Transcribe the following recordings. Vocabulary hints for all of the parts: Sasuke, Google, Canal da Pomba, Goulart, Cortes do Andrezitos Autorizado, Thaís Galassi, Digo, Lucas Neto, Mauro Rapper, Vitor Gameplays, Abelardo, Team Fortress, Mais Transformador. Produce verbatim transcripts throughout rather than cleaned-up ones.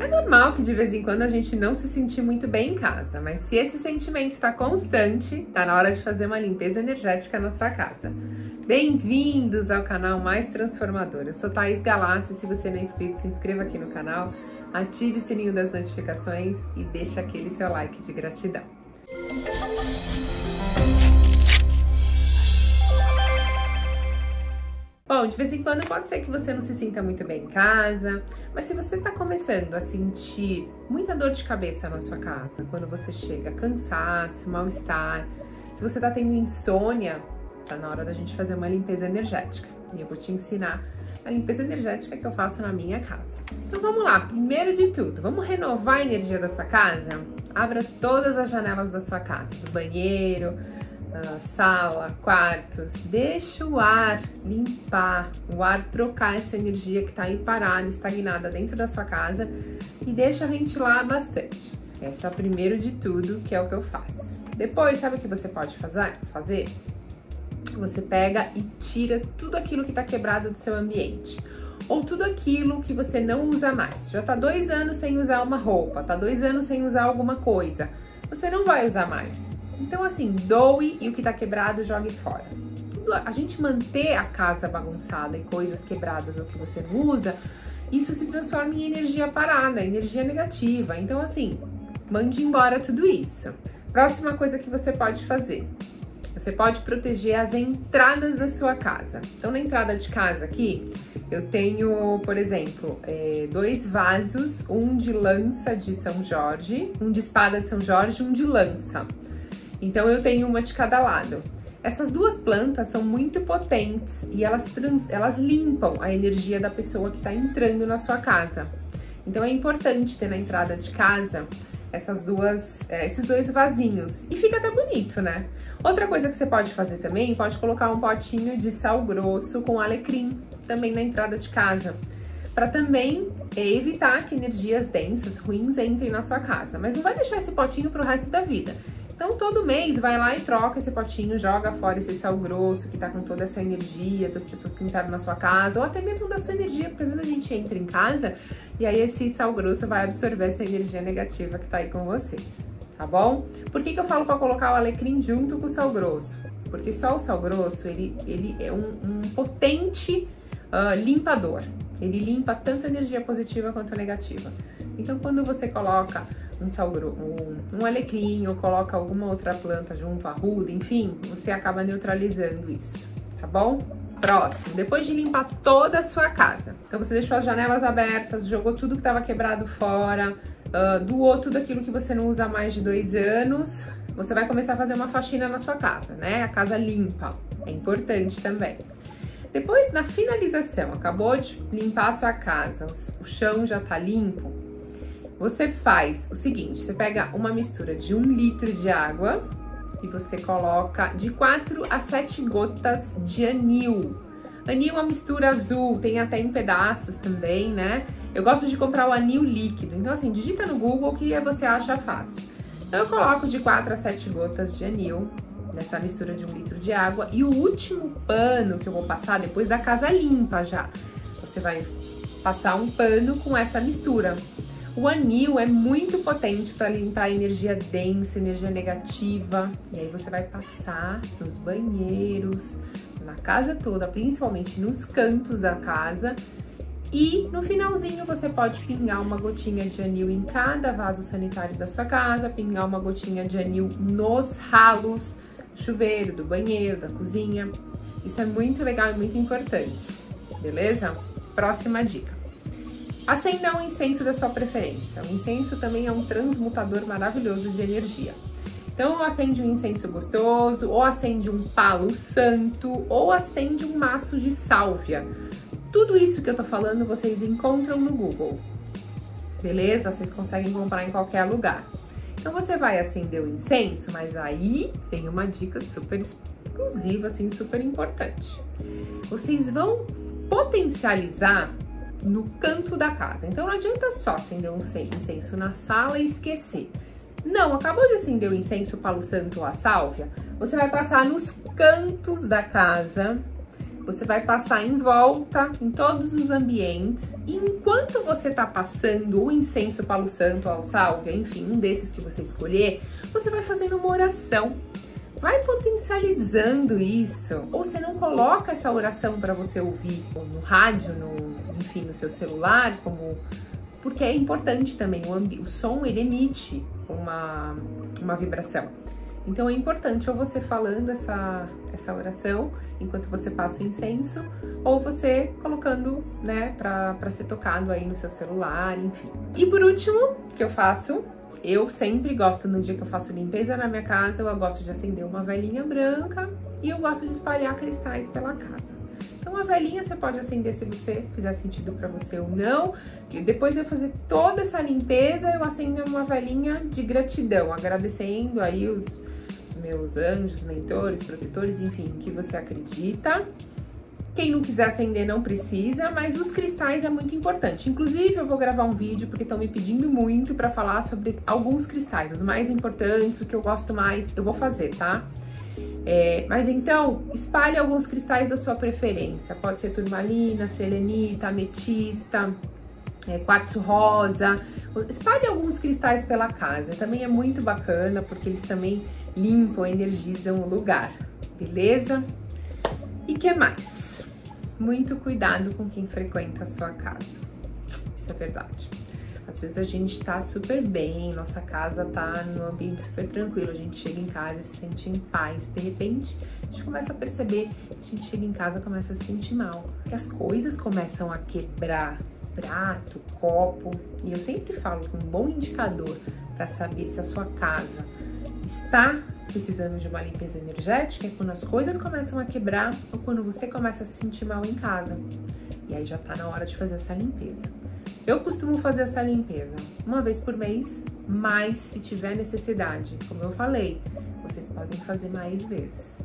É normal que de vez em quando a gente não se sentir muito bem em casa, mas se esse sentimento está constante, tá na hora de fazer uma limpeza energética na sua casa. Bem-vindos ao canal Mais Transformador. Eu sou Thaís Galassi. Se você não é inscrito, se inscreva aqui no canal, ative o sininho das notificações e deixa aquele seu like de gratidão. Bom, de vez em quando pode ser que você não se sinta muito bem em casa, mas se você está começando a sentir muita dor de cabeça na sua casa, quando você chega, cansaço, mal-estar, se você está tendo insônia, tá na hora da gente fazer uma limpeza energética. E eu vou te ensinar a limpeza energética que eu faço na minha casa. Então vamos lá, primeiro de tudo, vamos renovar a energia da sua casa? Abra todas as janelas da sua casa, do banheiro, Uh, sala, quartos, deixa o ar limpar, o ar trocar essa energia que está aí parada, estagnada dentro da sua casa e deixa ventilar bastante. Esse é o primeiro de tudo, que é o que eu faço. Depois, sabe o que você pode fazer? fazer? Você pega e tira tudo aquilo que está quebrado do seu ambiente. Ou tudo aquilo que você não usa mais. Já está dois anos sem usar uma roupa, está dois anos sem usar alguma coisa. Você não vai usar mais. Então, assim, doe e o que tá quebrado, jogue fora. Tudo, a gente manter a casa bagunçada e coisas quebradas ou que você não usa, isso se transforma em energia parada, energia negativa. Então, assim, mande embora tudo isso. Próxima coisa que você pode fazer. Você pode proteger as entradas da sua casa. Então, na entrada de casa aqui, eu tenho, por exemplo, é, dois vasos, um de lança de São Jorge, um de espada de São Jorge e um de lança. Então eu tenho uma de cada lado. Essas duas plantas são muito potentes e elas, trans, elas limpam a energia da pessoa que está entrando na sua casa. Então é importante ter na entrada de casa essas duas, é, esses dois vasinhos. E fica até bonito, né? Outra coisa que você pode fazer também, pode colocar um potinho de sal grosso com alecrim também na entrada de casa, para também evitar que energias densas, ruins, entrem na sua casa. Mas não vai deixar esse potinho para o resto da vida. Então, todo mês, vai lá e troca esse potinho, joga fora esse sal grosso que tá com toda essa energia das pessoas que entraram na sua casa, ou até mesmo da sua energia, porque às vezes a gente entra em casa e aí esse sal grosso vai absorver essa energia negativa que tá aí com você, tá bom? Por que que eu falo pra colocar o alecrim junto com o sal grosso? Porque só o sal grosso, ele, ele é um, um potente uh, limpador. Ele limpa tanto a energia positiva quanto a negativa. Então, quando você coloca Um, sal, um, um alecrim ou coloca alguma outra planta junto, arruda, enfim, você acaba neutralizando isso, tá bom? Próximo, depois de limpar toda a sua casa, então você deixou as janelas abertas, jogou tudo que estava quebrado fora, uh, doou tudo aquilo que você não usa há mais de dois anos, você vai começar a fazer uma faxina na sua casa, né? A casa limpa, é importante também. Depois, na finalização, acabou de limpar a sua casa, o chão já tá limpo, você faz o seguinte, você pega uma mistura de um litro de água e você coloca de quatro a sete gotas de anil. Anil é uma mistura azul, tem até em pedaços também, né? Eu gosto de comprar o anil líquido, então assim, digita no Google que você acha fácil. Então eu coloco de quatro a sete gotas de anil nessa mistura de um litro de água e o último pano que eu vou passar depois da casa limpa já, você vai passar um pano com essa mistura. O anil é muito potente para limpar a energia densa, energia negativa. E aí você vai passar nos banheiros, na casa toda, principalmente nos cantos da casa. E no finalzinho você pode pingar uma gotinha de anil em cada vaso sanitário da sua casa, pingar uma gotinha de anil nos ralos, do chuveiro, do banheiro, da cozinha. Isso é muito legal e muito importante, beleza? Próxima dica. Acenda um incenso da sua preferência. O incenso também é um transmutador maravilhoso de energia. Então, acende um incenso gostoso, ou acende um palo santo, ou acende um maço de sálvia. Tudo isso que eu tô falando, vocês encontram no Google. Beleza? Vocês conseguem comprar em qualquer lugar. Então, você vai acender o incenso, mas aí tem uma dica super exclusiva, assim, super importante. Vocês vão potencializar no canto da casa. Então não adianta só acender um incenso na sala e esquecer. Não, acabou de acender o incenso, o palo santo ou a sálvia, você vai passar nos cantos da casa, Você vai passar em volta, em todos os ambientes, e enquanto você tá passando o incenso Palo Santo, ao sálvia, enfim, um desses que você escolher, você vai fazendo uma oração. Vai potencializando isso, ou você não coloca essa oração para você ouvir no rádio, no, enfim, no seu celular, como... porque é importante também, o, ambi... o som ele emite uma, uma vibração. Então é importante ou você falando essa, essa oração enquanto você passa o incenso, ou você colocando, né, para ser tocado aí no seu celular, enfim. E por último, que eu faço... Eu sempre gosto, no dia que eu faço limpeza na minha casa, eu gosto de acender uma velinha branca e eu gosto de espalhar cristais pela casa. Então a velinha você pode acender se você fizer sentido pra você ou não. E depois de eu fazer toda essa limpeza, eu acendo uma velinha de gratidão, agradecendo aí os, os meus anjos, mentores, protetores, enfim, que você acredita. Quem não quiser acender não precisa, mas os cristais é muito importante. Inclusive eu vou gravar um vídeo porque estão me pedindo muito para falar sobre alguns cristais, os mais importantes, o que eu gosto mais, eu vou fazer, tá? É, mas então, espalhe alguns cristais da sua preferência. Pode ser turmalina, selenita, ametista, é, quartzo rosa. Espalhe alguns cristais pela casa, também é muito bacana porque eles também limpam, energizam o lugar, beleza? E que mais? Muito cuidado com quem frequenta a sua casa, isso é verdade. Às vezes a gente tá super bem, nossa casa tá num ambiente super tranquilo, a gente chega em casa e se sente em paz. De repente, a gente começa a perceber, a gente chega em casa e começa a se sentir mal. Que as coisas começam a quebrar, prato, copo, e eu sempre falo que um bom indicador para saber se a sua casa está precisando de uma limpeza energética é quando as coisas começam a quebrar ou quando você começa a se sentir mal em casa. E aí já tá na hora de fazer essa limpeza. Eu costumo fazer essa limpeza uma vez por mês, mas se tiver necessidade, como eu falei, vocês podem fazer mais vezes.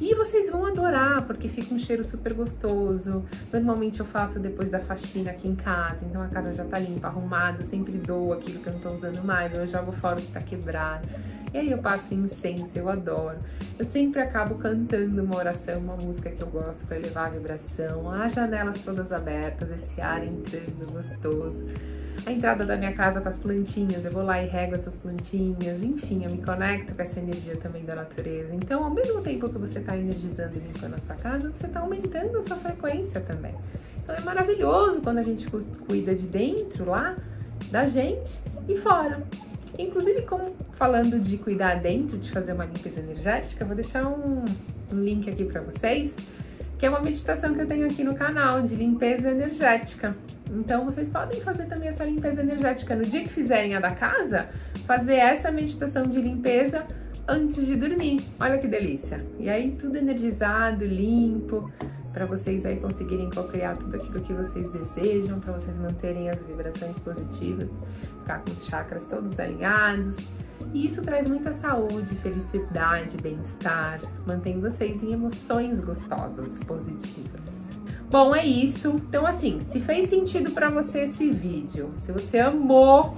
E vocês vão adorar, porque fica um cheiro super gostoso. Normalmente eu faço depois da faxina aqui em casa, então a casa já tá limpa, arrumada, sempre dou aquilo que eu não tô usando mais, ou eu jogo fora o que tá quebrado. E aí eu passo incenso, eu adoro. Eu sempre acabo cantando uma oração, uma música que eu gosto para elevar a vibração. As janelas todas abertas, esse ar entrando gostoso. A entrada da minha casa com as plantinhas, eu vou lá e rego essas plantinhas. Enfim, eu me conecto com essa energia também da natureza. Então, ao mesmo tempo que você está energizando e limpando a sua casa, você está aumentando a sua frequência também. Então é maravilhoso quando a gente cuida de dentro, lá, da gente e fora. Inclusive, como falando de cuidar dentro, de fazer uma limpeza energética, vou deixar um, um link aqui para vocês, que é uma meditação que eu tenho aqui no canal, de limpeza energética. Então, vocês podem fazer também essa limpeza energética. No dia que fizerem a da casa, fazer essa meditação de limpeza antes de dormir. Olha que delícia! E aí, tudo energizado, limpo, para vocês aí conseguirem cocriar tudo aquilo que vocês desejam, para vocês manterem as vibrações positivas, ficar com os chakras todos alinhados. E isso traz muita saúde, felicidade, bem-estar, mantém vocês em emoções gostosas, positivas. Bom, é isso. Então, assim, se fez sentido para você esse vídeo, se você amou,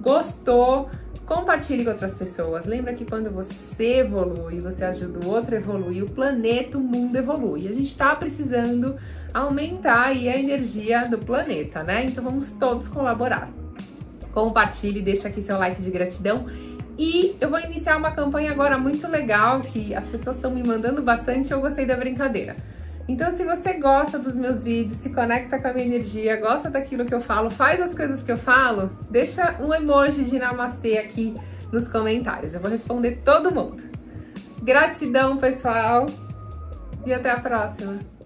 gostou, compartilhe com outras pessoas. Lembra que quando você evolui, você ajuda o outro a evoluir, o planeta, o mundo evolui. A gente tá precisando aumentar aí a energia do planeta, né? Então vamos todos colaborar. Compartilhe, deixa aqui seu like de gratidão. E eu vou iniciar uma campanha agora muito legal, que as pessoas estão me mandando bastante, eu gostei da brincadeira. Então, se você gosta dos meus vídeos, se conecta com a minha energia, gosta daquilo que eu falo, faz as coisas que eu falo, deixa um emoji de namastê aqui nos comentários. Eu vou responder todo mundo. Gratidão, pessoal, e até a próxima!